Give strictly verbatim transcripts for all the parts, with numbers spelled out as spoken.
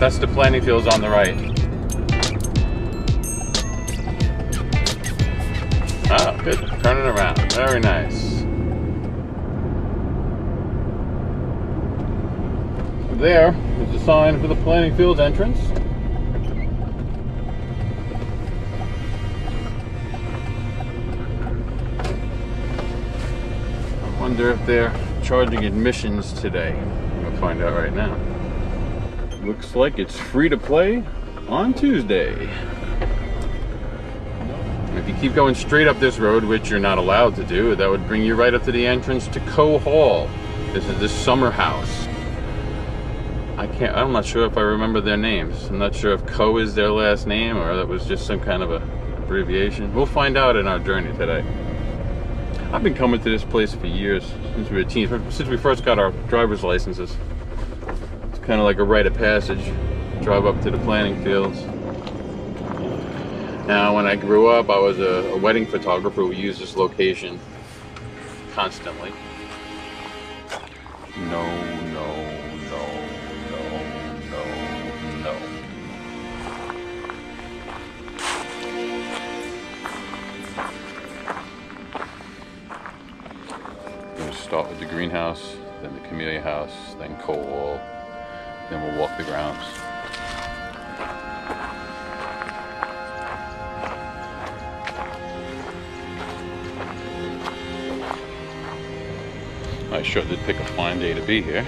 That's the planting fields on the right. Oh, good. Turn it around. Very nice. There is the sign for the planting fields entrance. I wonder if they're charging admissions today. I'm gonna find out right now. Looks like it's free to play on Tuesday. If you keep going straight up this road, which you're not allowed to do, that would bring you right up to the entrance to Coe Hall. This is the summer house. I can't, I'm not sure if I remember their names. I'm not sure if Coe is their last name or that was just some kind of a abbreviation. We'll find out in our journey today. I've been coming to this place for years, since we were teens, since we first got our driver's licenses. Kind of like a rite of passage, drive up to the planting fields. Now when I grew up, I was a, a wedding photographer who used this location constantly. No, no, no, no, no, no. I'm going to start with the greenhouse, then the camellia house, then Coe Hall. Then we'll walk the grounds. I sure did pick a fine day to be here.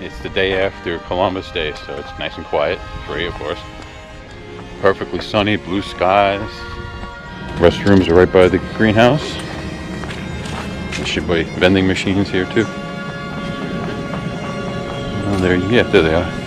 It's the day after Columbus Day, so it's nice and quiet, free of course. Perfectly sunny, blue skies. Restrooms are right by the greenhouse. There should be vending machines here too. Oh, there, yeah, there they are.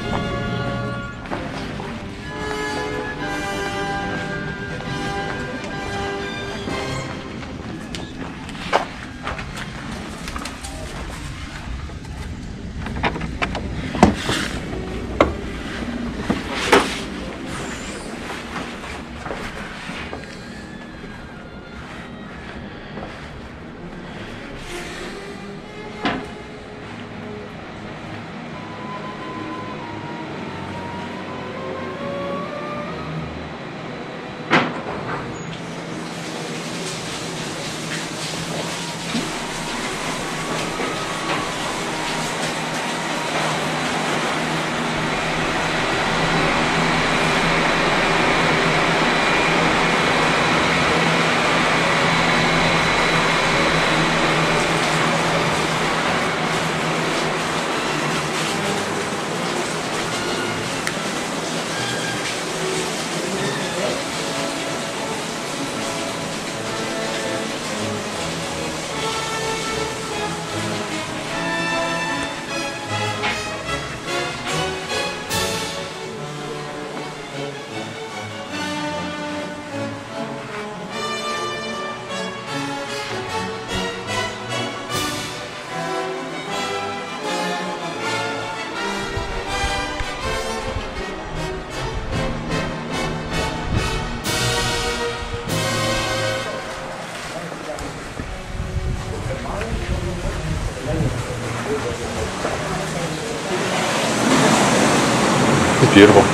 It's beautiful.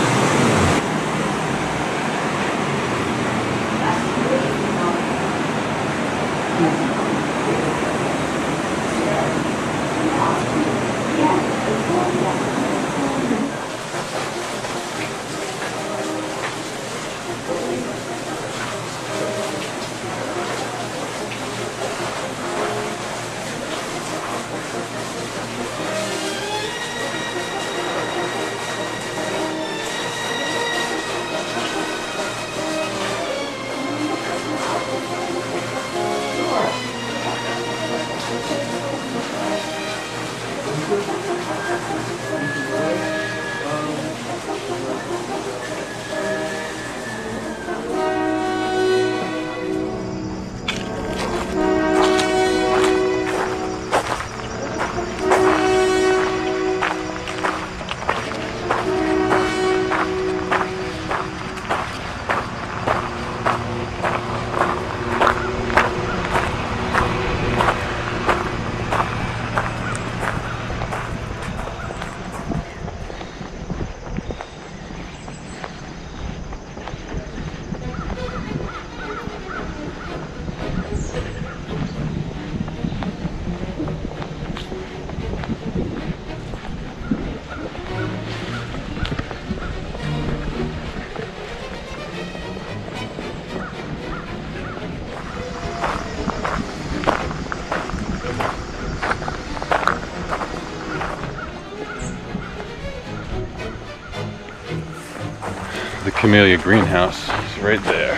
The Camellia Greenhouse is right there.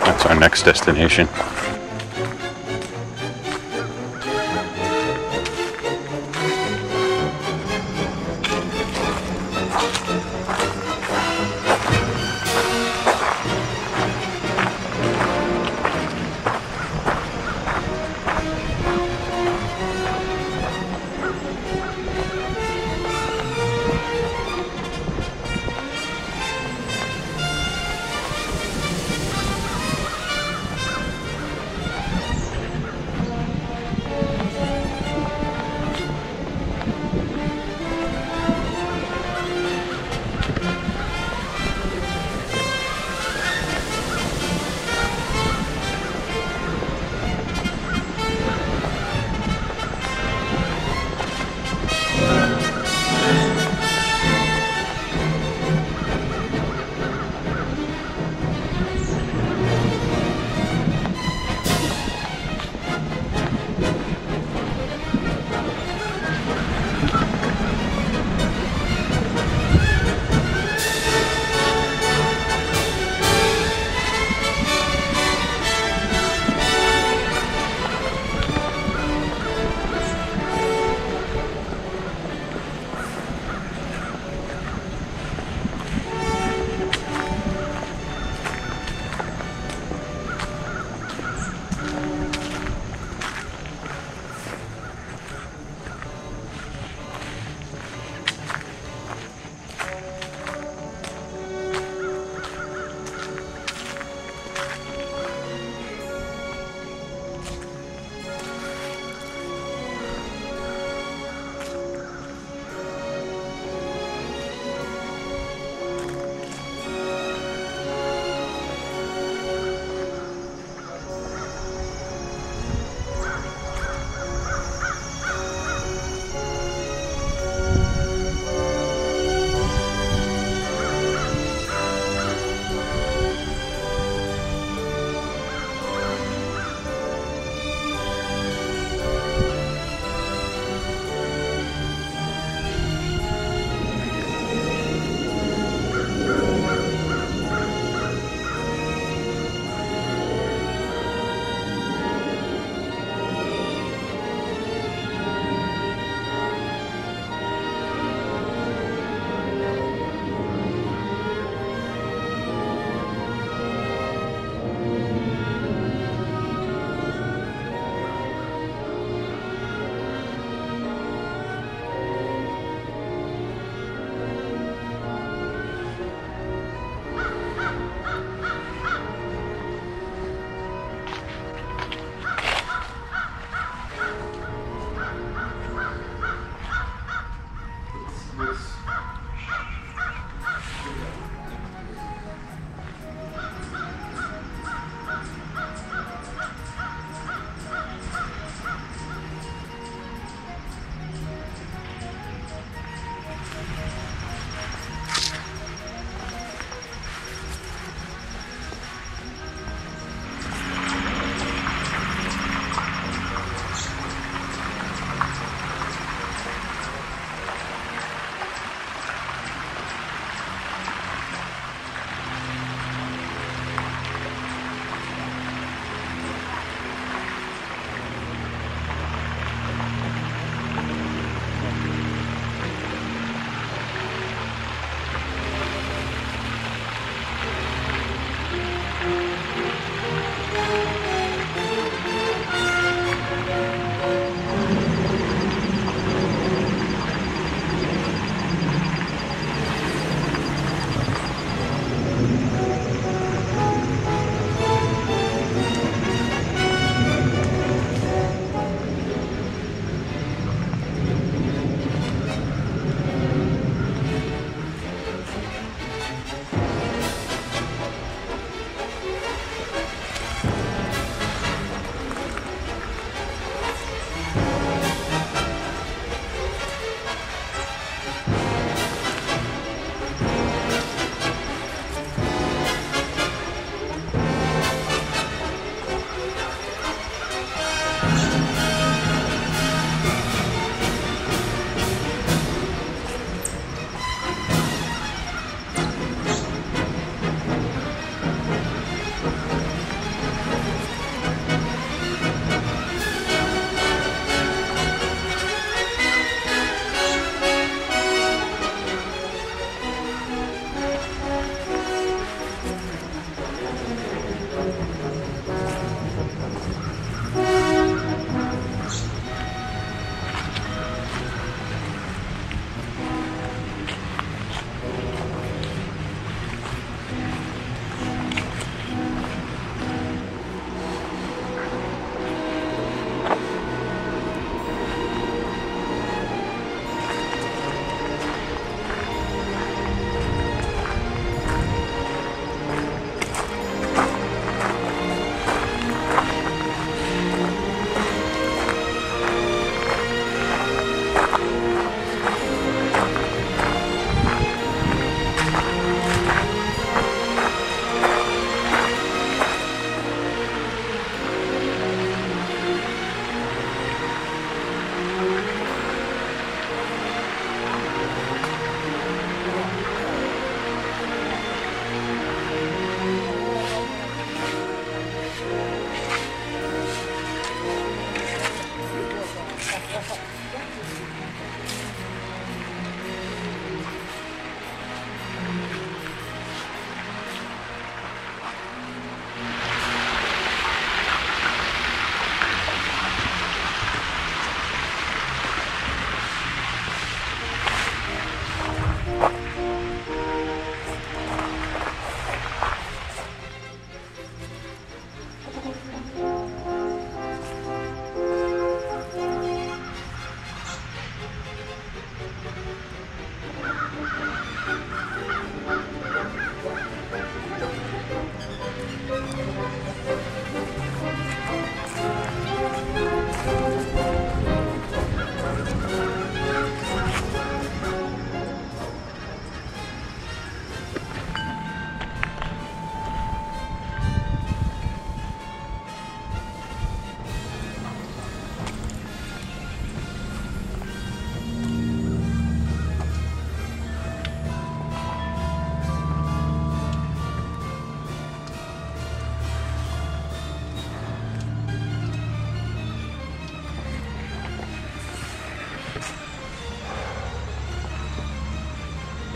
That's our next destination.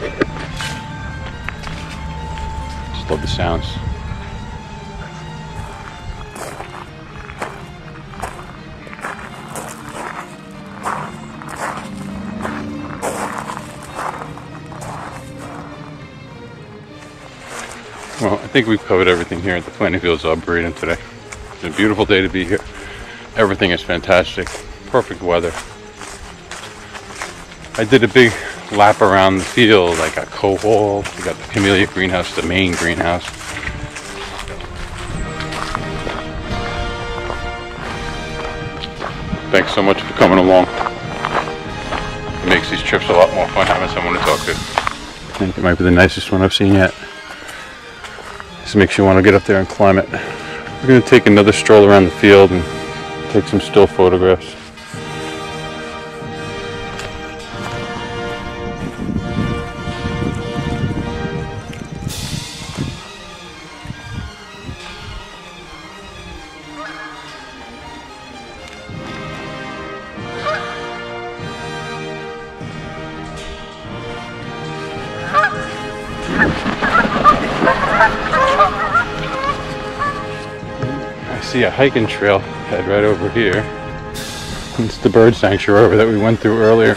Just love the sounds. Well, I think we've covered everything here at the Planting Fields Arboretum today. It's a beautiful day to be here. Everything is fantastic. Perfect weather. I did a big lap around the field. I got coal, I got the camellia greenhouse, the main greenhouse. Thanks so much for coming along. It makes these trips a lot more fun having someone to talk to. I think it might be the nicest one I've seen yet. This makes you want to get up there and climb it. We're going to take another stroll around the field and take some still photographs. See a hiking trail head right over here. It's the bird sanctuary that we went through earlier.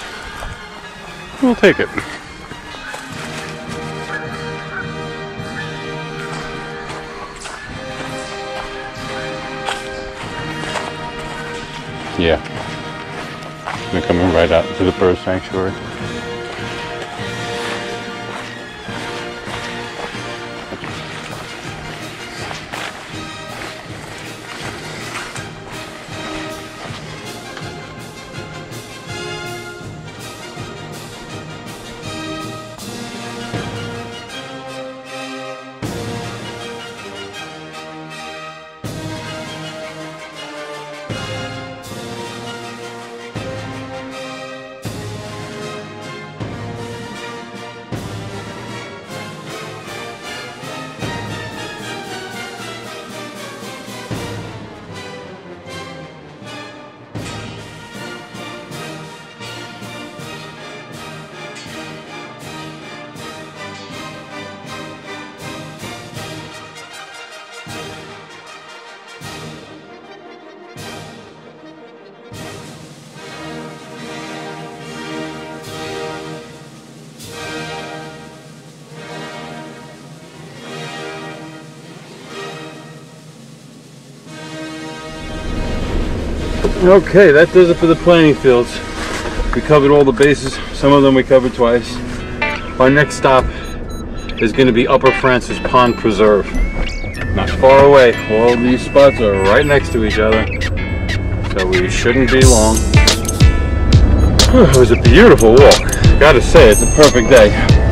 We'll take it. Yeah, we're coming right out to the bird sanctuary. Okay, that does it for the Planting Fields. We covered all the bases. Some of them we covered twice. Our next stop is going to be Upper Francis Pond Preserve. Not far away. All these spots are right next to each other, so we shouldn't be long. It was a beautiful walk. Gotta say, it's a perfect day.